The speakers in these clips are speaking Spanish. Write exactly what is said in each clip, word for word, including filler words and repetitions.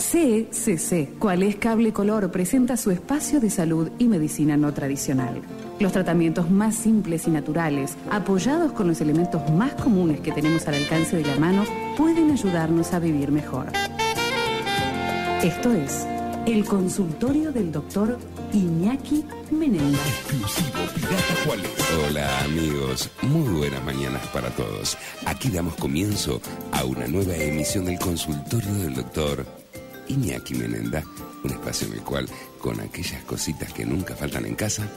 C E C C, cual es Cable Color, presenta su espacio de salud y medicina no tradicional. Los tratamientos más simples y naturales, apoyados con los elementos más comunes que tenemos al alcance de la mano, pueden ayudarnos a vivir mejor. Esto es el consultorio del doctor Iñaki Menenda. Exclusivo Pirata Juárez. Hola amigos, muy buenas mañanas para todos. Aquí damos comienzo a una nueva emisión del consultorio del doctor Iñaki Menenda, un espacio en el cual, con aquellas cositas que nunca faltan en casa,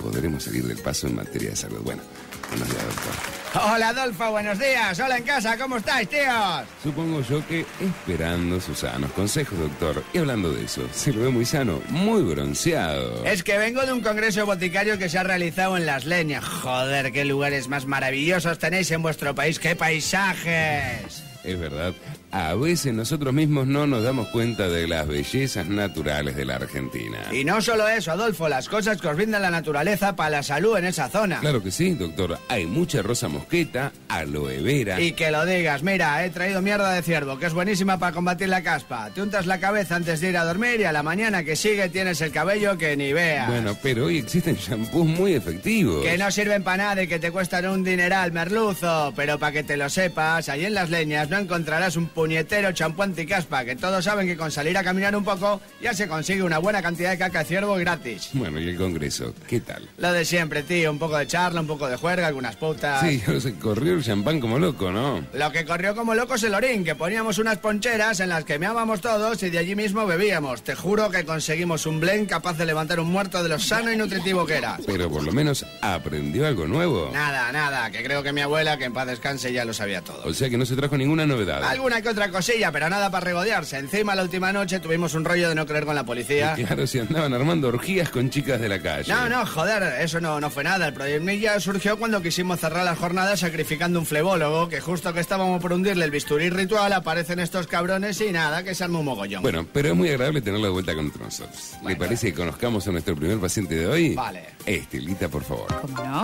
podremos seguir del paso en materia de salud. Bueno, buenos días, doctor. Hola, Adolfo, buenos días. Hola en casa, ¿cómo estáis, tíos? Supongo yo que esperando sus sanos consejos, doctor. Y hablando de eso, se lo ve muy sano, muy bronceado. Es que vengo de un congreso boticario que se ha realizado en Las Leñas. Joder, qué lugares más maravillosos tenéis en vuestro país. ¡Qué paisajes! Es verdad, a veces nosotros mismos no nos damos cuenta de las bellezas naturales de la Argentina. Y no solo eso, Adolfo, las cosas que os brinda la naturaleza para la salud en esa zona. Claro que sí, doctor. Hay mucha rosa mosqueta, aloe vera... Y que lo digas, mira, he traído mierda de ciervo, que es buenísima para combatir la caspa. Te untas la cabeza antes de ir a dormir y a la mañana que sigue tienes el cabello que ni veas. Bueno, pero hoy existen shampoos muy efectivos. Que no sirven para nada y que te cuestan un dineral, merluzo. Pero para que te lo sepas, allí en Las Leñas... No encontrarás un puñetero champú anticaspa, que todos saben que con salir a caminar un poco ya se consigue una buena cantidad de caca de ciervo gratis. Bueno, ¿y el congreso? ¿Qué tal? Lo de siempre, tío. Un poco de charla, un poco de juerga, algunas putas... Sí, o sea, corrió el champán como loco, ¿no? Lo que corrió como loco es el orín, que poníamos unas poncheras en las que meábamos todos y de allí mismo bebíamos. Te juro que conseguimos un blend capaz de levantar un muerto de lo sano y nutritivo que era. Pero por lo menos aprendió algo nuevo. Nada, nada, que creo que mi abuela, que en paz descanse, ya lo sabía todo. O sea que no se trajo ninguna novedad. Alguna que otra cosilla, pero nada para regodearse. Encima, la última noche tuvimos un rollo de no creer con la policía. Y claro, si andaban armando orgías con chicas de la calle. No, no, joder, eso no, no fue nada. El problemilla surgió cuando quisimos cerrar la jornada sacrificando un flebólogo, que justo que estábamos por hundirle el bisturí ritual, aparecen estos cabrones y nada, que se arma un mogollón. Bueno, pero es muy agradable tenerlo de vuelta con nosotros. Bueno. ¿Le parece que conozcamos a nuestro primer paciente de hoy? Vale. Estelita, por favor. ¿Cómo no?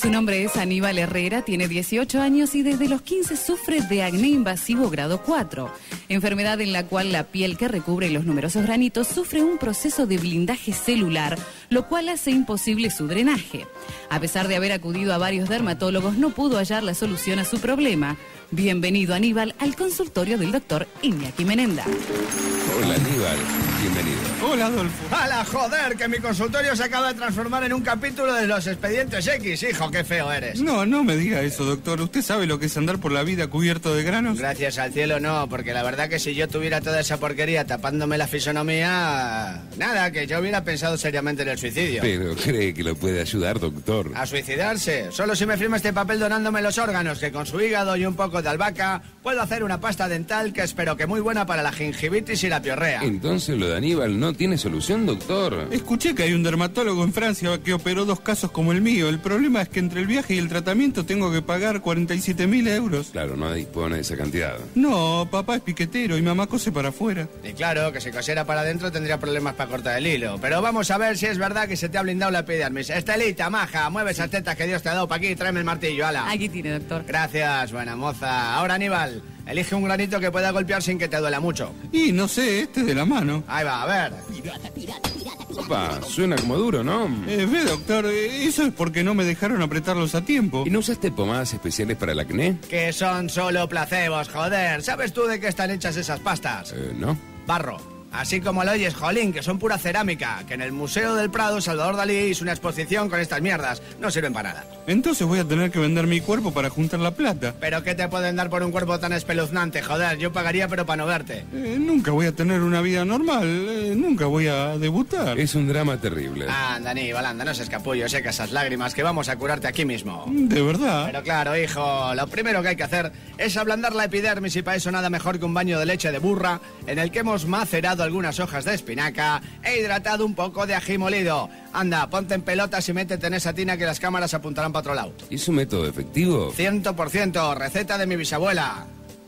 Su nombre es Aníbal Herrera, tiene dieciocho años y desde los quince sufre de acné invasivo grado cuatro, enfermedad en la cual la piel que recubre los numerosos granitos sufre un proceso de blindaje celular, lo cual hace imposible su drenaje. A pesar de haber acudido a varios dermatólogos, no pudo hallar la solución a su problema. Bienvenido, Aníbal, al consultorio del doctor Iñaki Menenda. Hola, Aníbal, bienvenido. Hola, Adolfo. ¡Hala, joder! Que mi consultorio se acaba de transformar en un capítulo de los expedientes X, hijo, qué feo eres. No, no me diga eso, doctor. ¿Usted sabe lo que es andar por la vida cubierto de granos? Gracias al cielo, no, porque la verdad que si yo tuviera toda esa porquería tapándome la fisonomía... Nada, que yo hubiera pensado seriamente en el suicidio. Pero cree que lo puede ayudar, doctor. ¿A suicidarse? Solo si me firma este papel donándome los órganos, que con su hígado y un poco de albahaca puedo hacer una pasta dental que espero que muy buena para la gingivitis y la piorrea. Entonces lo de Aníbal no tiene solución, doctor. Escuché que hay un dermatólogo en Francia que operó dos casos como el mío. El problema es que entre el viaje y el tratamiento tengo que pagar cuarenta y siete mil euros. Claro, no dispone de esa cantidad. No, papá es piquetero y mamá cose para afuera. Y claro, que si cosiera para adentro tendría problemas para cortar el hilo. Pero vamos a ver si es verdad que se te ha blindado la epidermis. Estelita, maja, mueve esas tetas que Dios te ha dado para aquí y tráeme el martillo, ala. Aquí tiene, doctor. Gracias, buena moza. Ahora, Aníbal, elige un granito que pueda golpear sin que te duela mucho. Y no sé, este de la mano. Ahí va, a ver. Pirata, pirata, pirata, pirata. Opa, suena como duro, ¿no? Eh, ve, doctor, eso es porque no me dejaron apretarlos a tiempo. ¿Y no usaste pomadas especiales para el acné? Que son solo placebos, joder. ¿Sabes tú de qué están hechas esas pastas? Eh, no. Barro. Así como lo oyes, jolín, que son pura cerámica, que en el Museo del Prado Salvador Dalí hizo una exposición con estas mierdas. No sirven para nada. Entonces voy a tener que vender mi cuerpo para juntar la plata. ¿Pero qué te pueden dar por un cuerpo tan espeluznante? Joder, yo pagaría pero para no verte. Eh, nunca voy a tener una vida normal, eh, nunca voy a debutar. Es un drama terrible. Anda, Aníbal, anda, no seas capullo, seca esas lágrimas que vamos a curarte aquí mismo. De verdad. Pero claro, hijo, lo primero que hay que hacer es ablandar la epidermis y para eso nada mejor que un baño de leche de burra en el que hemos macerado algunas hojas de espinaca e hidratado un poco de ají molido. Anda, ponte en pelotas y métete en esa tina que las cámaras apuntarán para otro lado. ¿Es un método efectivo? cien por ciento, receta de mi bisabuela.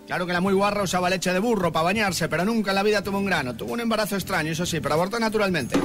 Claro que la muy guarra usaba leche de burro para bañarse, pero nunca en la vida tuvo un grano. Tuvo un embarazo extraño, eso sí, pero abortó naturalmente.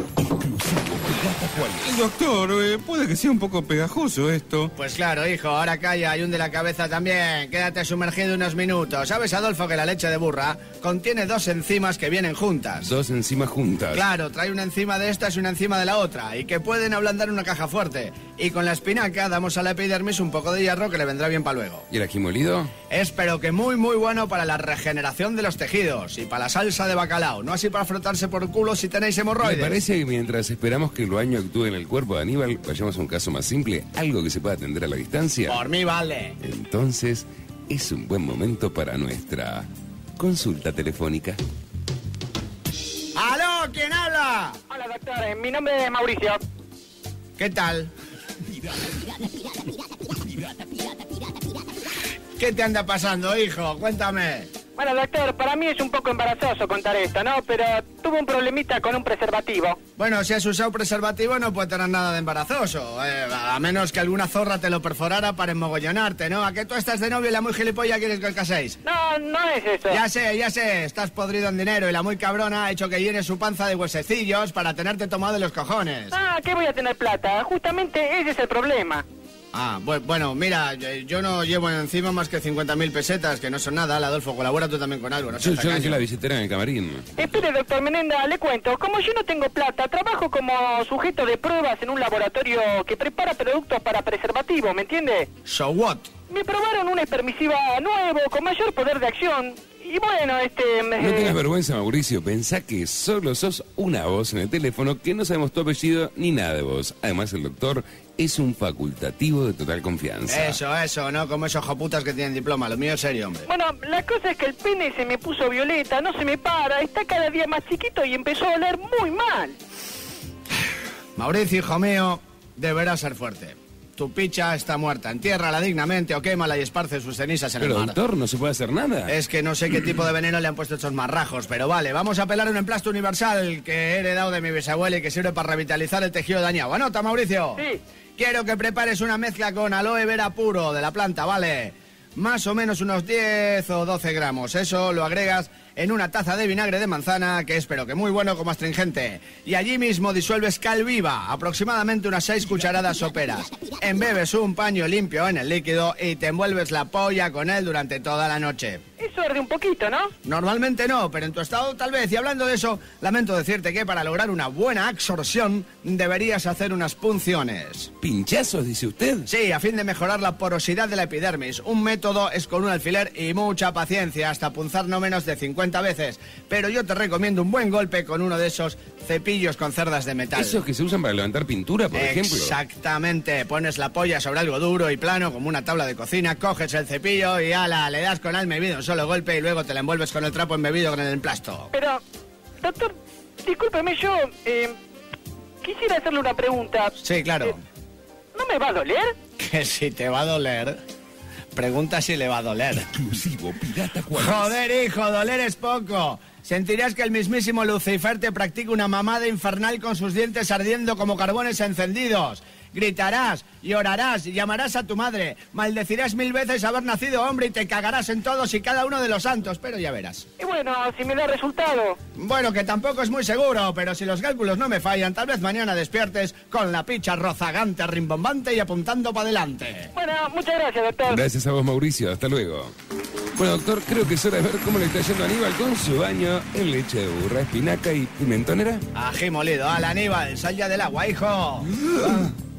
Doctor, eh, puede que sea un poco pegajoso esto. Pues claro, hijo, ahora calla y hunde la cabeza también. Quédate sumergido unos minutos. ¿Sabes, Adolfo, que la leche de burra contiene dos enzimas que vienen juntas? Dos enzimas juntas. Claro, trae una enzima de estas y una enzima de la otra, y que pueden ablandar una caja fuerte. Y con la espinaca damos a la epidermis un poco de hierro que le vendrá bien para luego. ¿Y el ají molido? Es pero que muy muy bueno para la regeneración de los tejidos y para la salsa de bacalao. No así para frotarse por culo si tenéis hemorroides. Me parece que mientras esperamos que el baño actúe en el cuerpo de Aníbal, vayamos a un caso más simple, algo que se pueda atender a la distancia. Por mí vale. Entonces, es un buen momento para nuestra consulta telefónica. ¡Aló! ¿Quién habla? Hola, doctor. Mi nombre es Mauricio. ¿Qué tal? Pirata, pirata, pirata, pirata, pirata, pirata, pirata, pirata. ¿Qué te anda pasando, hijo? Cuéntame. Bueno, doctor, para mí es un poco embarazoso contar esto, ¿no? Pero tuve un problemita con un preservativo. Bueno, si has usado preservativo no puede tener nada de embarazoso. Eh, a menos que alguna zorra te lo perforara para enmogollonarte, ¿no? ¿A qué tú estás de novio y la muy gilipollas quieres que os caséis? No, no es eso. Ya sé, ya sé. Estás podrido en dinero y la muy cabrona ha hecho que llenes su panza de huesecillos para tenerte tomado de los cojones. Ah, ¿qué voy a tener plata? Justamente ese es el problema. Ah, bueno, mira, yo no llevo encima más que cincuenta mil pesetas, que no son nada. Adolfo, colabora tú también con algo, ¿no? Yo, yo dejé la billetera en el camarín. Espere, doctor Menenda, le cuento. Como yo no tengo plata, trabajo como sujeto de pruebas en un laboratorio que prepara productos para preservativo, ¿me entiende? So what? Me probaron una espermicida nuevo, con mayor poder de acción. Y bueno, este... Me... No tengas vergüenza, Mauricio. Pensá que solo sos una voz en el teléfono, que no sabemos tu apellido ni nada de vos. Además, el doctor es un facultativo de total confianza. Eso, eso, no como esos joputas que tienen diploma. Lo mío es serio, hombre. Bueno, la cosa es que el pene se me puso violeta, no se me para, está cada día más chiquito y empezó a oler muy mal. Mauricio, hijo mío, deberás ser fuerte. Tu picha está muerta, entiérrala dignamente o quémala y esparce sus cenizas en pero, el mar. Pero, doctor, no se puede hacer nada. Es que no sé qué tipo de veneno le han puesto estos marrajos, pero vale, vamos a pelar un emplasto universal que he heredado de mi bisabuela y que sirve para revitalizar el tejido dañado. ¿Anota, Mauricio? Sí. Quiero que prepares una mezcla con aloe vera puro de la planta, ¿vale? Más o menos unos diez o doce gramos. Eso lo agregas en una taza de vinagre de manzana, que espero que muy bueno como astringente. Y allí mismo disuelves cal viva, aproximadamente unas seis cucharadas soperas. Embebes un paño limpio en el líquido y te envuelves la polla con él durante toda la noche. Eso arde un poquito, ¿no? Normalmente no, pero en tu estado tal vez. Y hablando de eso, lamento decirte que para lograr una buena absorción deberías hacer unas punciones. ¿Pinchazos, dice usted? Sí, a fin de mejorar la porosidad de la epidermis. Un método es con un alfiler y mucha paciencia, hasta punzar no menos de cincuenta veces. Pero yo te recomiendo un buen golpe con uno de esos cepillos con cerdas de metal. Esos que se usan para levantar pintura, por ejemplo. Exactamente. Pones la polla sobre algo duro y plano, como una tabla de cocina, coges el cepillo y ala, le das con alma y vida un solo golpe y luego te la envuelves con el trapo embebido con el emplasto. Pero, doctor, discúlpeme, yo eh, quisiera hacerle una pregunta. Sí, claro. Eh, ¿No me va a doler? Que si te va a doler. Pregunta si le va a doler. Exclusivo, pirata Juárez. Joder, hijo, doler es poco. Sentirás que el mismísimo Lucifer te practica una mamada infernal con sus dientes ardiendo como carbones encendidos. Gritarás, llorarás, llamarás a tu madre, maldecirás mil veces haber nacido hombre y te cagarás en todos y cada uno de los santos, pero ya verás. Y bueno, si me da resultado. Bueno, que tampoco es muy seguro, pero si los cálculos no me fallan, tal vez mañana despiertes con la picha rozagante, rimbombante y apuntando para adelante. Bueno, muchas gracias, doctor. Gracias a vos, Mauricio. Hasta luego. Bueno, doctor, creo que es hora de ver cómo le está yendo a Aníbal con su baño en leche de burra, espinaca y pimentonera. Ají molido, al Aníbal, sal ya del agua, hijo.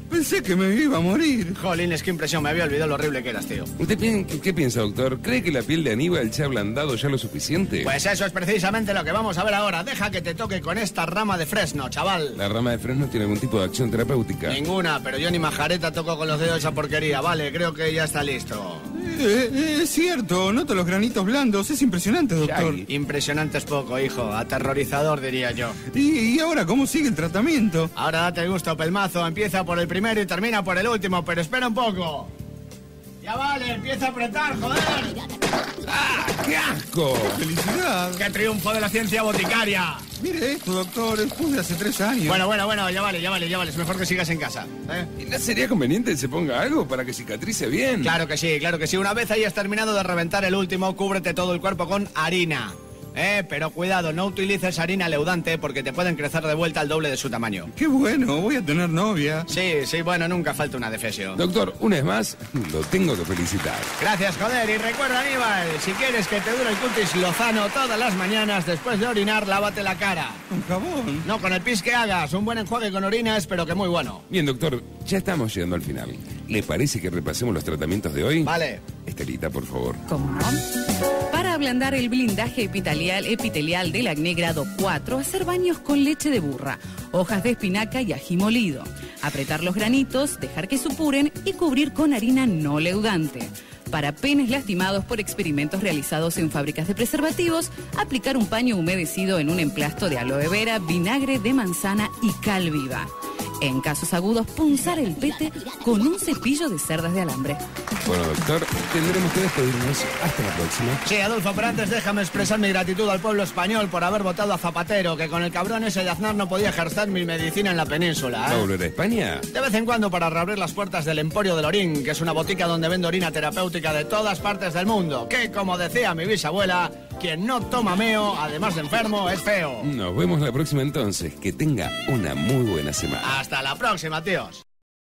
Pensé que me iba a morir. Jolín, es que impresión, me había olvidado lo horrible que eras, tío. ¿Usted qué, qué piensa, doctor? ¿Cree que la piel de Aníbal se ha ablandado ya lo suficiente? Pues eso es precisamente lo que vamos a ver ahora. Deja que te toque con esta rama de fresno, chaval. ¿La rama de fresno tiene algún tipo de acción terapéutica? Ninguna, pero yo ni majareta toco con los dedos esa porquería. Vale, creo que ya está listo. Eh, eh, es cierto, noto los granitos blandos. Es impresionante, doctor. Ay, impresionante es poco, hijo. Aterrorizador, diría yo. ¿Y, y ahora cómo sigue el tratamiento? Ahora date el gusto, pelmazo. Empieza por el primero y termina por el último, pero espera un poco. Ya vale, empieza a apretar, joder. ¡Ah, qué asco! ¡Qué felicidad! ¡Qué triunfo de la ciencia boticaria! Mire esto, doctor, es de hace tres años. Bueno, bueno, bueno, ya vale, ya vale, ya vale. Es mejor que sigas en casa, ¿eh? ¿Y no sería conveniente que se ponga algo para que cicatrice bien? Claro que sí, claro que sí. Una vez hayas terminado de reventar el último, cúbrete todo el cuerpo con harina. Eh, pero cuidado, no utilices harina leudante porque te pueden crecer de vuelta al doble de su tamaño. ¡Qué bueno! Voy a tener novia. Sí, sí, bueno, nunca falta una defesión. Doctor, una vez más, lo tengo que felicitar. Gracias, joder, y recuerda, Aníbal, si quieres que te dure el cutis lozano todas las mañanas después de orinar, lávate la cara. ¿Con jabón? No, con el pis que hagas. Un buen enjuague con orina espero que muy bueno. Bien, doctor, ya estamos llegando al final. ¿Le parece que repasemos los tratamientos de hoy? Vale. Estelita, por favor. ¿Cómo no? Ablandar el blindaje epitelial, epitelial del acné grado cuatro, hacer baños con leche de burra, hojas de espinaca y ají molido, apretar los granitos, dejar que supuren y cubrir con harina no leudante. Para penes lastimados por experimentos realizados en fábricas de preservativos, aplicar un paño humedecido en un emplasto de aloe vera, vinagre de manzana y cal viva. En casos agudos, punzar el pete con un cepillo de cerdas de alambre. Bueno, doctor, tendremos que despedirnos. Hasta la próxima. Sí, Adolfo, pero antes déjame expresar mi gratitud al pueblo español por haber votado a Zapatero, que con el cabrón ese de Aznar no podía ejercer mi medicina en la península. ¿Eh? ¿Volver a España? De vez en cuando para reabrir las puertas del Emporio del Orín, que es una botica donde vendo orina terapéutica de todas partes del mundo, que, como decía mi bisabuela, quien no toma meo, además de enfermo, es feo. Nos vemos la próxima entonces. Que tenga una muy buena semana. Hasta la próxima, tíos.